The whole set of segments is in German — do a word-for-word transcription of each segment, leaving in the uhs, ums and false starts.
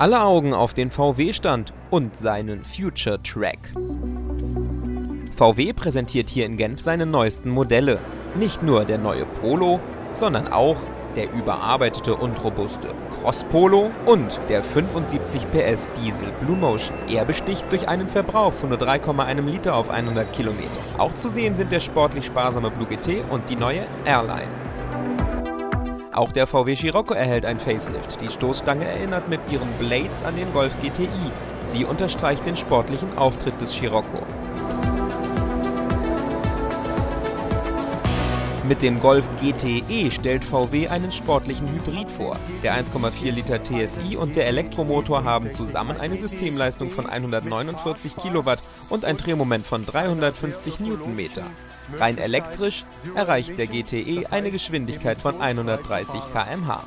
alle Augen auf den V W-Stand und seinen Future Track. V W präsentiert hier in Genf seine neuesten Modelle. Nicht nur der neue Polo, sondern auch der überarbeitete und robuste Cross Polo und der fünfundsiebzig P S Diesel Blue Motion. Er besticht durch einen Verbrauch von nur drei Komma eins Liter auf hundert Kilometer. Auch zu sehen sind der sportlich sparsame Blue G T und die neue R-Line. Auch der V W Scirocco erhält ein Facelift. Die Stoßstange erinnert mit ihren Blades an den Golf G T I. Sie unterstreicht den sportlichen Auftritt des Scirocco. Mit dem Golf G T E stellt V W einen sportlichen Hybrid vor. Der ein Komma vier Liter T S I und der Elektromotor haben zusammen eine Systemleistung von hundertneunundvierzig Kilowatt und ein Drehmoment von dreihundertfünfzig Newtonmeter. Rein elektrisch erreicht der G T E eine Geschwindigkeit von hundertdreißig Kilometer pro Stunde.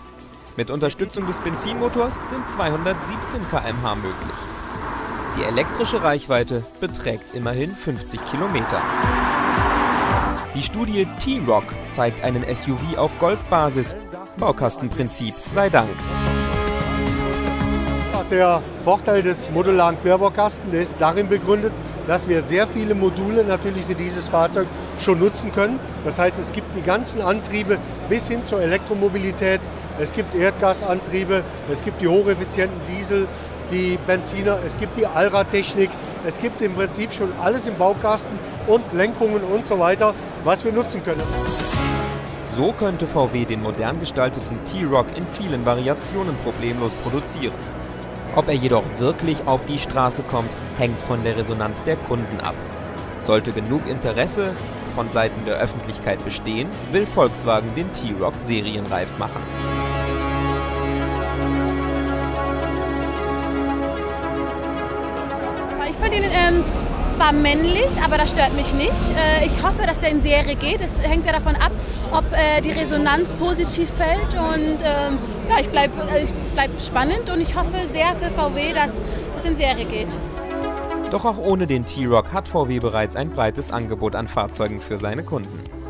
Mit Unterstützung des Benzinmotors sind zweihundertsiebzehn Kilometer pro Stunde möglich. Die elektrische Reichweite beträgt immerhin fünfzig Kilometer. Die Studie T-Roc zeigt einen S U V auf Golfbasis. Baukastenprinzip sei Dank. Der Vorteil des modularen Querbaukastens ist darin begründet, dass wir sehr viele Module natürlich für dieses Fahrzeug schon nutzen können. Das heißt, es gibt die ganzen Antriebe bis hin zur Elektromobilität. Es gibt Erdgasantriebe, es gibt die hocheffizienten Diesel, die Benziner, es gibt die Allradtechnik. Es gibt im Prinzip schon alles im Baukasten und Lenkungen und so weiter, was wir nutzen können. So könnte V W den modern gestalteten T-Roc in vielen Variationen problemlos produzieren. Ob er jedoch wirklich auf die Straße kommt, hängt von der Resonanz der Kunden ab. Sollte genug Interesse von Seiten der Öffentlichkeit bestehen, will Volkswagen den T-Roc serienreif machen. Ich fand ihn ähm, zwar männlich, aber das stört mich nicht. Äh, ich hoffe, dass der in Serie geht. Es hängt ja davon ab, ob äh, die Resonanz positiv fällt. Und ähm, ja, ich bleib, äh, es bleibt spannend und ich hoffe sehr für V W, dass es in Serie geht. Doch auch ohne den T-Roc hat V W bereits ein breites Angebot an Fahrzeugen für seine Kunden.